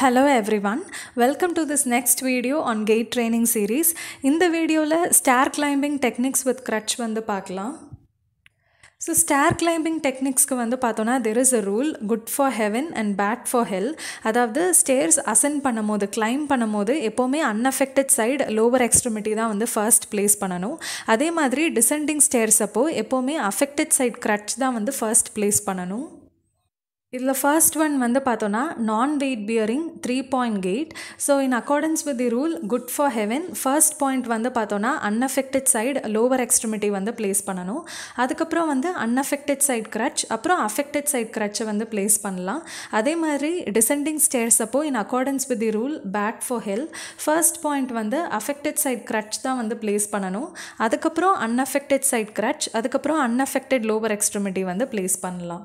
Hello everyone, welcome to this next video on gait training series. In the video la stair climbing techniques with crutch vandu paakalam. So stair climbing techniques ku vandu pathona there is a rule good for heaven and bad for hell. Adavadhu stairs ascend pannumbodhu climb pannumbodhu epovume unaffected side lower extremity da vandu first place pananum. Adhe madri descending stairs appo epovume affected side crutch da vandu first place pananum. The first one is non-weight bearing 3-point gate. So in accordance with the rule good for heaven, first point is unaffected side lower extremity place pannanum. Adukapra unaffected side crutch, apra affected side crutch place pannalam. Adhe mari descending stairs appo in accordance with the rule bad for hell, first point affected side crutch da place pannanum. Adukapra unaffected side crutch, adukapra unaffected lower extremity place pannalam.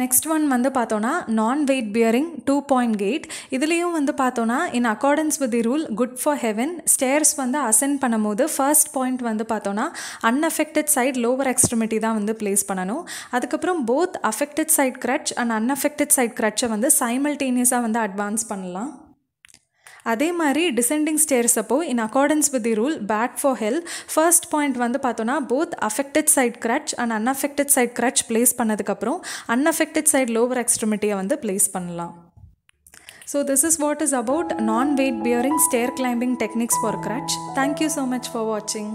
Next one vandha pathona non-weight bearing 2-point gate. Idiliyum vandha pathona in accordance with the rule good for heaven, stairs vandha ascend pannumbodhu first point vandha pathona unaffected side lower extremity da vandha place pananum. Adukapram both affected side crutch and unaffected side crutch vandha simultaneous ah vandha advance pannalam. அதே மாதிரி descending stairs அப்போ in accordance with the rule bad for hell first point பார்த்தோன்னா both affected side crutch and unaffected side crutch place பண்ணதுக்கப்புறம் unaffected side lower எக்ஸ்ட்ரிமிட்டியை place பண்ணலாம். So this is what is about non weight bearing stair climbing techniques for crutch. Thank you so much for வாட்சிங்.